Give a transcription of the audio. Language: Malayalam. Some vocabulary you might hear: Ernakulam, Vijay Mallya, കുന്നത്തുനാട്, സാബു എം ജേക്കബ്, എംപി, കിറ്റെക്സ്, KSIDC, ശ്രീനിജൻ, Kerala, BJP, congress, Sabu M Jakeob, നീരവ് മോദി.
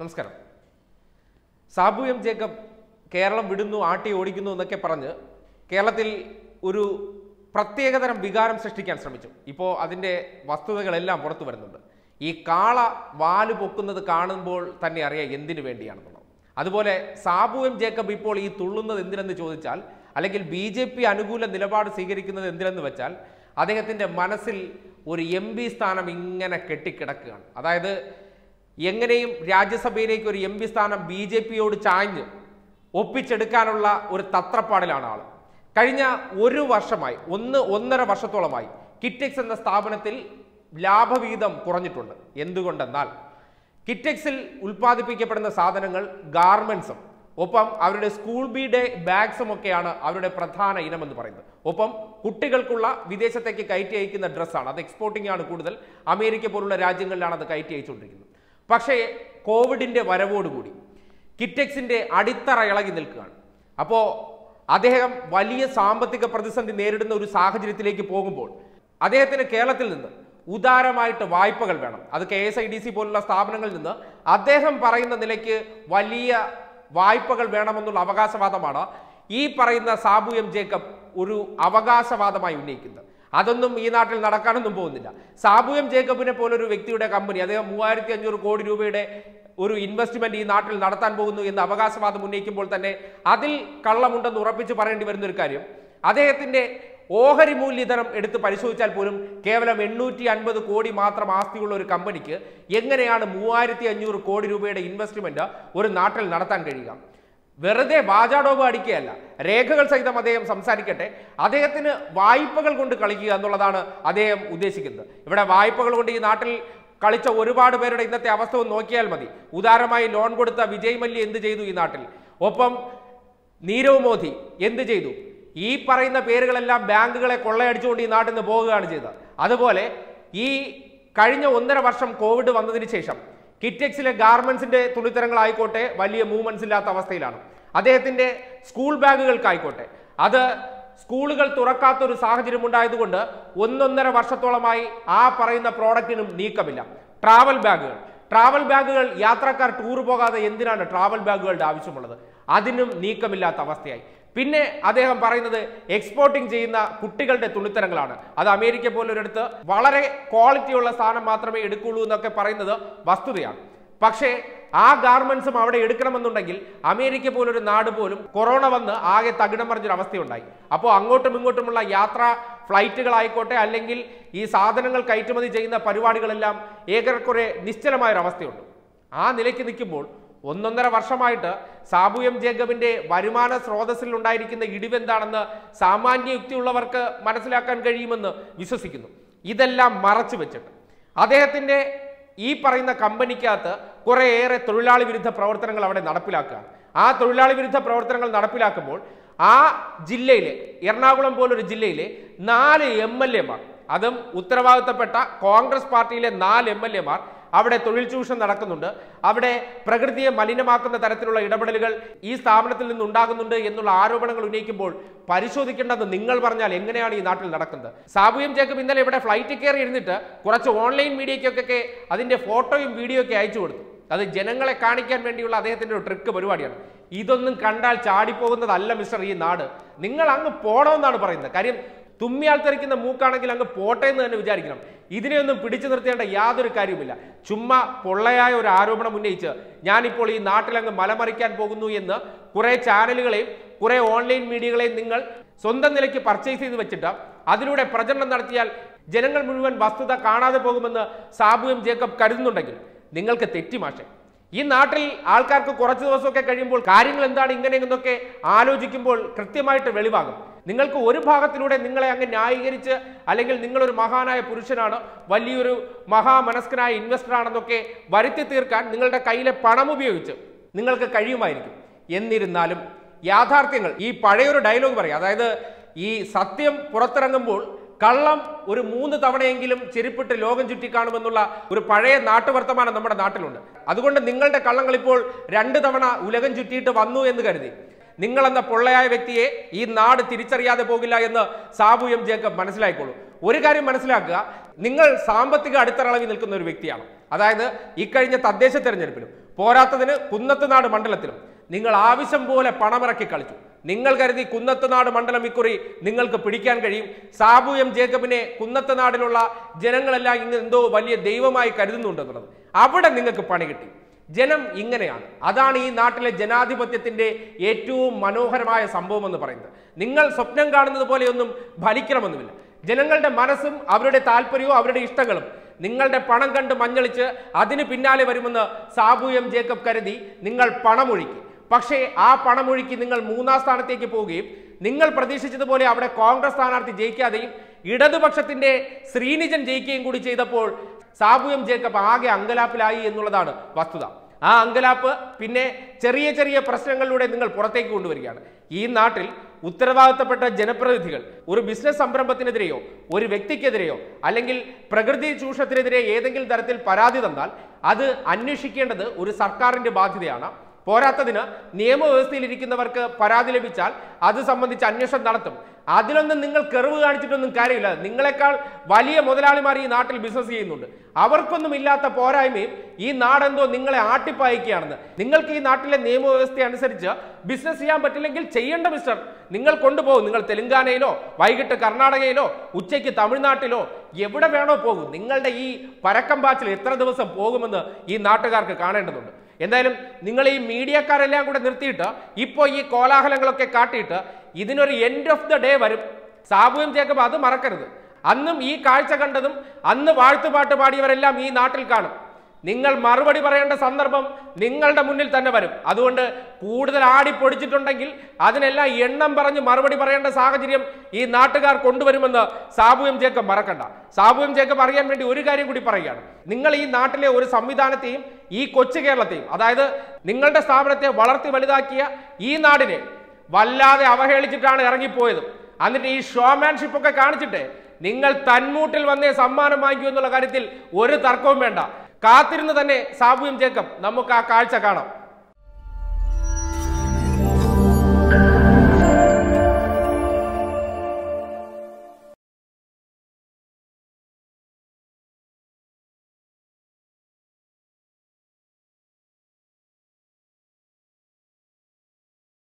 നമസ്കാരം. സാബു എം ജേക്കബ് കേരളം വിടുന്നു ആട്ടി ഓടിക്കുന്നു എന്നൊക്കെ പറഞ്ഞു കേരളത്തിൽ ഒരു പ്രത്യേകതരം വികാരം സൃഷ്ടിക്കാൻ ശ്രമിച്ചു. ഇപ്പോൾ അതിൻ്റെ വസ്തുതകളെല്ലാം പുറത്തു വരുന്നുണ്ട്. ഈ കാള വാല് പൊക്കുന്നത് കാണുമ്പോൾ തന്നെ അറിയാം എന്തിനു വേണ്ടിയാണെന്നുള്ളത്. അതുപോലെ സാബു എം ജേക്കബ് ഇപ്പോൾ ഈ തുള്ളുന്നത് എന്തിനെന്ന് ചോദിച്ചാൽ, അല്ലെങ്കിൽ BJP അനുകൂല നിലപാട് സ്വീകരിക്കുന്നത് എന്തിനെന്ന് വെച്ചാൽ, അദ്ദേഹത്തിൻ്റെ മനസ്സിൽ ഒരു MP സ്ഥാനം ഇങ്ങനെ കെട്ടിക്കിടക്കുകയാണ്. അതായത് എങ്ങനെയും രാജ്യസഭയിലേക്ക് ഒരു MP സ്ഥാനം BJPയോട് ചാഞ്ഞ് ഒപ്പിച്ചെടുക്കാനുള്ള ഒരു തത്രപ്പാടിലാണ് ആൾ. കഴിഞ്ഞ ഒരു വർഷമായി, 1-1.5 വർഷത്തോളമായി കിറ്റെക്സ് എന്ന സ്ഥാപനത്തിൽ ലാഭവിഹിതം കുറഞ്ഞിട്ടുണ്ട്. എന്തുകൊണ്ടെന്നാൽ കിറ്റെക്സിൽ ഉൽപ്പാദിപ്പിക്കപ്പെടുന്ന സാധനങ്ങൾ ഗാർമെൻസും ഒപ്പം അവരുടെ സ്കൂൾ ബീഡേ ബാഗ്സും ഒക്കെയാണ് അവരുടെ പ്രധാന ഇനമെന്ന് പറയുന്നത്. ഒപ്പം കുട്ടികൾക്കുള്ള വിദേശത്തേക്ക് കയറ്റി അയക്കുന്ന ഡ്രസ്സാണ് അത്, എക്സ്പോർട്ടിംഗ് ആണ് കൂടുതൽ. അമേരിക്ക പോലുള്ള രാജ്യങ്ങളിലാണ് അത് കയറ്റി അയച്ചുകൊണ്ടിരിക്കുന്നത്. പക്ഷേ കോവിഡിൻ്റെ വരവോടുകൂടി കിറ്റെക്സിൻ്റെ അടിത്തറ ഇളകി നിൽക്കുകയാണ്. അപ്പോൾ അദ്ദേഹം വലിയ സാമ്പത്തിക പ്രതിസന്ധി നേരിടുന്ന ഒരു സാഹചര്യത്തിലേക്ക് പോകുമ്പോൾ അദ്ദേഹത്തിന് കേരളത്തിൽ നിന്ന് ഉദാരമായിട്ട് വായ്പകൾ വേണം. അത് KSIDC പോലുള്ള സ്ഥാപനങ്ങളിൽ നിന്ന് അദ്ദേഹം പറയുന്ന നിലയ്ക്ക് വലിയ വായ്പകൾ വേണമെന്നുള്ള അവകാശവാദമാണ് ഈ പറയുന്ന സാബു എം ജേക്കബ് ഒരു അവകാശവാദമായി ഉന്നയിക്കുന്നത്. അതൊന്നും ഈ നാട്ടിൽ നടക്കാനൊന്നും പോകുന്നില്ല. സാബു എം ജേക്കബിനെ പോലൊരു വ്യക്തിയുടെ കമ്പനി, അദ്ദേഹം 3500 കോടി രൂപയുടെ ഒരു ഇൻവെസ്റ്റ്മെന്റ് ഈ നാട്ടിൽ നടത്താൻ പോകുന്നു എന്ന് അവകാശവാദം ഉന്നയിക്കുമ്പോൾ തന്നെ അതിൽ കള്ളമുണ്ടെന്ന് ഉറപ്പിച്ച് പറയേണ്ടി വരുന്ന ഒരു കാര്യം, അദ്ദേഹത്തിന്റെ ഓഹരി മൂല്യധനം എടുത്ത് പരിശോധിച്ചാൽ പോലും കേവലം 850 കോടി മാത്രം ആസ്തിയുള്ള ഒരു കമ്പനിക്ക് എങ്ങനെയാണ് 3500 കോടി രൂപയുടെ ഇൻവെസ്റ്റ്മെന്റ് ഒരു നാട്ടിൽ നടത്താൻ കഴിയുക? വെറുതെ വാചാടോപ് അടിക്കുകയല്ല, രേഖകൾ സഹിതം അദ്ദേഹം സംസാരിക്കട്ടെ, അദ്ദേഹത്തിന് വായ്പകൾ കൊണ്ട് കളിക്കുക എന്നുള്ളതാണ് അദ്ദേഹം ഉദ്ദേശിക്കുന്നത്. ഇവിടെ വായ്പകൾ കൊണ്ട് ഈ നാട്ടിൽ കളിച്ച ഒരുപാട് പേരുടെ ഇന്നത്തെ അവസ്ഥ ഒന്ന് നോക്കിയാൽ മതി. ഉദാരമായി ലോൺ കൊടുത്ത വിജയ് മല്യ എന്ത് ചെയ്തു ഈ നാട്ടിൽ? ഒപ്പം നീരവ് മോദി എന്ത് ചെയ്തു? ഈ പറയുന്ന പേരുകളെല്ലാം ബാങ്കുകളെ കൊള്ളയടിച്ചുകൊണ്ട് ഈ നാട്ടിൽ നിന്ന് പോവുകയാണ് ചെയ്തത്. അതുപോലെ ഈ കഴിഞ്ഞ 1.5 വർഷം കോവിഡ് വന്നതിന് ശേഷം കിറ്റെക്സിലെ ഗാർമെന്റ്സിന്റെ തുണിത്തരങ്ങളായിക്കോട്ടെ വലിയ മൂവ്മെന്റ്സ് ഇല്ലാത്ത അവസ്ഥയിലാണ്. അദ്ദേഹത്തിന്റെ സ്കൂൾ ബാഗുകൾക്കായിക്കോട്ടെ, അത് സ്കൂളുകൾ തുറക്കാത്തൊരു സാഹചര്യം ഉണ്ടായതുകൊണ്ട് 1-1.5 വർഷത്തോളമായി ആ പറയുന്ന പ്രോഡക്റ്റിനും നീക്കമില്ല. ട്രാവൽ ബാഗുകൾ യാത്രക്കാർ ടൂർ പോകാതെ എന്തിനാണ് ട്രാവൽ ബാഗുകളുടെ ആവശ്യമുള്ളത്? അതിനും നീക്കമില്ലാത്ത അവസ്ഥയായി. പിന്നെ അദ്ദേഹം പറയുന്നത് എക്സ്പോർട്ടിംഗ് ചെയ്യുന്ന കുട്ടികളുടെ തുണിത്തരങ്ങളാണ്, അത് അമേരിക്ക പോലൊരിടത്ത് വളരെ ക്വാളിറ്റിയുള്ള സാധനം മാത്രമേ എടുക്കുള്ളൂ എന്നൊക്കെ പറയുന്നത് വസ്തുതയാണ്. പക്ഷേ ആ ഗാർമെന്റ്സും അവിടെ എടുക്കണമെന്നുണ്ടെങ്കിൽ അമേരിക്ക പോലൊരു നാട് പോലും കൊറോണ വന്ന് ആകെ തകിടം മറിഞ്ഞൊരവസ്ഥയുണ്ടായി. അപ്പോൾ അങ്ങോട്ടും ഇങ്ങോട്ടുമുള്ള യാത്രാ ഫ്ലൈറ്റുകളായിക്കോട്ടെ, അല്ലെങ്കിൽ ഈ സാധനങ്ങൾ കയറ്റുമതി ചെയ്യുന്ന പരിപാടികളെല്ലാം ഏറെക്കുറെ നിശ്ചലമായൊരവസ്ഥയുണ്ട്. ആ നിലയ്ക്ക് നിൽക്കുമ്പോൾ 1-1.5 വർഷമായിട്ട് സാബു എം ജേക്കബിന്റെ വരുമാന സ്രോതസ്സിൽ ഉണ്ടായിരിക്കുന്ന ഇടിവെന്താണെന്ന് സാമാന്യ യുക്തിയുള്ളവർക്ക് മനസ്സിലാക്കാൻ കഴിയുമെന്ന് വിശ്വസിക്കുന്നു. ഇതെല്ലാം മറച്ചു വെച്ചിട്ട് അദ്ദേഹത്തിന്റെ ഈ പറയുന്ന കമ്പനിക്കകത്ത് കുറേയേറെ തൊഴിലാളി വിരുദ്ധ പ്രവർത്തനങ്ങൾ അവിടെ നടപ്പിലാക്കുകയാണ്. ആ തൊഴിലാളി വിരുദ്ധ പ്രവർത്തനങ്ങൾ നടപ്പിലാക്കുമ്പോൾ ആ ജില്ലയിലെ, എറണാകുളം പോലൊരു ജില്ലയിലെ 4 MLAമാർ, അതും ഉത്തരവാദിത്തപ്പെട്ട കോൺഗ്രസ് പാർട്ടിയിലെ 4 MLAമാർ, അവിടെ തൊഴിൽ ചൂഷണം നടക്കുന്നുണ്ട്, അവിടെ പ്രകൃതിയെ മലിനമാക്കുന്ന തരത്തിലുള്ള ഇടപെടലുകൾ ഈ സ്ഥാപനത്തിൽ നിന്നുണ്ടാകുന്നുണ്ട് എന്നുള്ള ആരോപണങ്ങൾ ഉന്നയിക്കുമ്പോൾ പരിശോധിക്കേണ്ടത് നിങ്ങൾ പറഞ്ഞാൽ എങ്ങനെയാണ് ഈ നാട്ടിൽ നടക്കുന്നത്? സാബു എം ജേക്കബ് ഇന്നലെ ഇവിടെ ഫ്ലൈറ്റിൽ കയറി ഇരുന്നിട്ട് കുറച്ച് ഓൺലൈൻ മീഡിയയ്ക്കൊക്കെ അതിൻ്റെ ഫോട്ടോയും വീഡിയോയൊക്കെ അയച്ചു കൊടുത്തു. അത് ജനങ്ങളെ കാണിക്കാൻ വേണ്ടിയുള്ള അദ്ദേഹത്തിൻ്റെ ഒരു ട്രിക്ക് പരിപാടിയാണ്. ഇതൊന്നും കണ്ടാൽ ചാടിപ്പോകുന്നതല്ല മിസ്റ്റർ ഈ നാട്. നിങ്ങൾ അങ്ങ് പോണമെന്നാണ് പറയുന്നത്. കാര്യം തുമ്മിയാൽ തെറിക്കുന്ന മൂക്കാണെങ്കിൽ അങ്ങ് പോട്ടെ എന്ന് തന്നെ വിചാരിക്കണം. ഇതിനെയൊന്നും പിടിച്ചു നിർത്തേണ്ട യാതൊരു കാര്യവുമില്ല. ചുമ്മാ പൊള്ളയായ ഒരു ആരോപണം ഉന്നയിച്ച് ഞാനിപ്പോൾ ഈ നാട്ടിലങ്ങ് മലമറിക്കാൻ പോകുന്നു എന്ന് കുറേ ചാനലുകളെയും കുറേ ഓൺലൈൻ മീഡിയകളെയും നിങ്ങൾ സ്വന്തം നിലയ്ക്ക് പർച്ചേസ് ചെയ്ത് വെച്ചിട്ട് അതിലൂടെ പ്രചരണം നടത്തിയാൽ ജനങ്ങൾ മുഴുവൻ വസ്തുത കാണാതെ പോകുമെന്ന് സാബു എം ജേക്കബ് കരുതുന്നുണ്ടെങ്കിൽ നിങ്ങൾക്ക് തെറ്റിമാഷെ. ഈ നാട്ടിൽ ആൾക്കാർക്ക് കുറച്ച് ദിവസമൊക്കെ കഴിയുമ്പോൾ കാര്യങ്ങൾ എന്താണ് ഇങ്ങനെയെന്നൊക്കെ ആലോചിക്കുമ്പോൾ കൃത്യമായിട്ട് വെളിവാകും. നിങ്ങൾക്ക് ഒരു ഭാഗത്തിലൂടെ നിങ്ങളെ അങ്ങ് ന്യായീകരിച്ച്, അല്ലെങ്കിൽ നിങ്ങളൊരു മഹാനായ പുരുഷനാണ്, വലിയൊരു മഹാമനസ്കനായ ഇൻവെസ്റ്റർ ആണെന്നൊക്കെ വരുത്തി തീർക്കാൻ നിങ്ങളുടെ കയ്യിലെ പണം ഉപയോഗിച്ച് നിങ്ങൾക്ക് കഴിയുമായിരിക്കും. എന്നിരുന്നാലും യാഥാർത്ഥ്യങ്ങൾ, ഈ പഴയൊരു ഡയലോഗ് പറയും, അതായത് ഈ സത്യം പുറത്തിറങ്ങുമ്പോൾ കള്ളം ഒരു 3 തവണയെങ്കിലും ചെരുപ്പിട്ട് ലോകം ചുറ്റിക്കാണുമെന്നുള്ള ഒരു പഴയ നാട്ടുവർത്തമാനം നമ്മുടെ നാട്ടിലുണ്ട്. അതുകൊണ്ട് നിങ്ങളുടെ കള്ളങ്ങൾ ഇപ്പോൾ 2 തവണ ഉലകം ചുറ്റിയിട്ട് വന്നു എന്ന് കരുതി നിങ്ങളെന്ന പൊള്ളയായ വ്യക്തിയെ ഈ നാട് തിരിച്ചറിയാതെ പോകില്ല എന്ന് സാബു എം ജേക്കബ് മനസ്സിലായിക്കോളൂ. ഒരു കാര്യം മനസ്സിലാക്കുക, നിങ്ങൾ സാമ്പത്തിക അടിത്തറ ഇളകി നിൽക്കുന്ന ഒരു വ്യക്തിയാണ്. അതായത് ഇക്കഴിഞ്ഞ തദ്ദേശ തെരഞ്ഞെടുപ്പിലും പോരാത്തതിന് കുന്നത്തുനാട് മണ്ഡലത്തിലും നിങ്ങൾ ആവശ്യം പോലെ പണമിറക്കി കളിച്ചു. നിങ്ങൾ കരുതി കുന്നത്തുനാട് മണ്ഡലം ഇക്കുറി നിങ്ങൾക്ക് പിടിക്കാൻ കഴിയും. സാബു എം ജേക്കബിനെ കുന്നത്തുനാടിലുള്ള ജനങ്ങളെല്ലാം ഇന്ന് എന്തോ വലിയ ദൈവമായി കരുതുന്നുണ്ടെന്നുള്ളത് അവിടെ നിങ്ങൾക്ക് പണി കിട്ടി. ജനം ഇങ്ങനെയാണ്. അതാണ് ഈ നാട്ടിലെ ജനാധിപത്യത്തിൻ്റെ ഏറ്റവും മനോഹരമായ സംഭവം എന്ന് പറയുന്നത്. നിങ്ങൾ സ്വപ്നം കാണുന്നത് പോലെയൊന്നും ഫലിക്കണമെന്നുമില്ല. ജനങ്ങളുടെ മനസ്സും അവരുടെ താല്പര്യവും അവരുടെ ഇഷ്ടങ്ങളും നിങ്ങളുടെ പണം കണ്ട് മഞ്ഞളിച്ച് അതിന് പിന്നാലെ വരുമെന്ന് സാബു എം ജേക്കബ് കരുതി നിങ്ങൾ പണമൊഴുക്കി. പക്ഷേ ആ പണമൊഴുക്കി നിങ്ങൾ മൂന്നാം സ്ഥാനത്തേക്ക് പോവുകയും നിങ്ങൾ പ്രതീക്ഷിച്ചതുപോലെ അവിടെ കോൺഗ്രസ് സ്ഥാനാർത്ഥി ജയിക്കാതെയും ഇടതുപക്ഷത്തിൻ്റെ ശ്രീനിജൻ ജയിക്കുകയും കൂടി ചെയ്തപ്പോൾ സാബു എം ജേക്കബ് ആകെ അങ്കലാപ്പിലായി എന്നുള്ളതാണ് വസ്തുത. ആ അങ്കലാപ്പ് പിന്നെ ചെറിയ ചെറിയ പ്രശ്നങ്ങളിലൂടെ നിങ്ങൾ പുറത്തേക്ക് കൊണ്ടുവരികയാണ്. ഈ നാട്ടിൽ ഉത്തരവാദിത്തപ്പെട്ട ജനപ്രതിനിധികൾ ഒരു ബിസിനസ് സംരംഭത്തിനെതിരെയോ ഒരു വ്യക്തിക്കെതിരെയോ അല്ലെങ്കിൽ പ്രകൃതി ചൂഷണത്തിനെതിരെ ഏതെങ്കിലും തരത്തിൽ പരാതി തന്നാൽ അത് അന്വേഷിക്കേണ്ടത് ഒരു സർക്കാരിൻ്റെ ബാധ്യതയാണ്. പോരാത്തതിന് നിയമവ്യവസ്ഥയിലിരിക്കുന്നവർക്ക് പരാതി ലഭിച്ചാൽ അത് സംബന്ധിച്ച് അന്വേഷണം നടത്തും. അതിലൊന്നും നിങ്ങൾ കെറിവ് കാണിച്ചിട്ടൊന്നും കാര്യമില്ല. നിങ്ങളെക്കാൾ വലിയ മുതലാളിമാർ ഈ നാട്ടിൽ ബിസിനസ് ചെയ്യുന്നുണ്ട്. അവർക്കൊന്നും ഇല്ലാത്ത പോരായ്മയും ഈ നാടെന്തോ നിങ്ങളെ ആട്ടിപ്പായിക്കുകയാണെന്ന്. നിങ്ങൾക്ക് ഈ നാട്ടിലെ നിയമവ്യവസ്ഥ അനുസരിച്ച് ബിസിനസ് ചെയ്യാൻ പറ്റില്ലെങ്കിൽ ചെയ്യേണ്ട മിസ്റ്റർ നിങ്ങൾ കൊണ്ടുപോകും. നിങ്ങൾ തെലുങ്കാനയിലോ വൈകിട്ട് കർണാടകയിലോ ഉച്ചയ്ക്ക് തമിഴ്നാട്ടിലോ എവിടെ വേണോ പോകും. നിങ്ങളുടെ ഈ പരക്കം പാച്ചിൽ എത്ര ദിവസം പോകുമെന്ന് ഈ നാട്ടുകാർക്ക് കാണേണ്ടതുണ്ട്. എന്തായാലും നിങ്ങൾ ഈ മീഡിയക്കാരെല്ലാം കൂടെ നിർത്തിയിട്ട് ഇപ്പോൾ ഈ കോലാഹലങ്ങളൊക്കെ കാട്ടിയിട്ട് ഇതിനൊരു എൻഡ് ഓഫ് ദ ഡേ വരും. സാബു എം ജേക്കബ് അത് മറക്കരുത്. അന്നും ഈ കാഴ്ച കണ്ടതും അന്ന് വാഴ്ത്തുപാട്ട് പാടിയവരെല്ലാം ഈ നാട്ടിൽ കാണും. നിങ്ങൾ മറുപടി പറയേണ്ട സന്ദർഭം നിങ്ങളുടെ മുന്നിൽ തന്നെ വരും. അതുകൊണ്ട് കൂടുതൽ ആടിപ്പൊടിച്ചിട്ടുണ്ടെങ്കിൽ അതിനെല്ലാം എണ്ണം പറഞ്ഞ് മറുപടി പറയേണ്ട സാഹചര്യം ഈ നാട്ടുകാർ കൊണ്ടുവരുമെന്ന് സാബു എം ജേക്കബ് മറക്കണ്ട. സാബു എം ജേക്കബ് അറിയാൻ വേണ്ടി ഒരു കാര്യം കൂടി പറയുകയാണ്. നിങ്ങൾ ഈ നാട്ടിലെ ഒരു സംവിധാനത്തെയും ഈ കൊച്ചു കേരളത്തെയും, അതായത് നിങ്ങളുടെ സ്ഥാപനത്തെ വളർത്തി വലുതാക്കിയ ഈ നാടിനെ വല്ലാതെ അവഹേളിച്ചിട്ടാണ് ഇറങ്ങിപ്പോയത്. എന്നിട്ട് ഈ ഷോമാൻഷിപ്പ് ഒക്കെ കാണിച്ചിട്ട് നിങ്ങൾ തന്മൂട്ടിൽ വന്നേ സമ്മാനം വാങ്ങിക്കൂ എന്നുള്ള കാര്യത്തിൽ ഒരു തർക്കവും വേണ്ട. കാത്തിരുന്ന് തന്നെ സാബു എം ജേക്കബ് നമുക്ക് ആ കാഴ്ച കാണാം.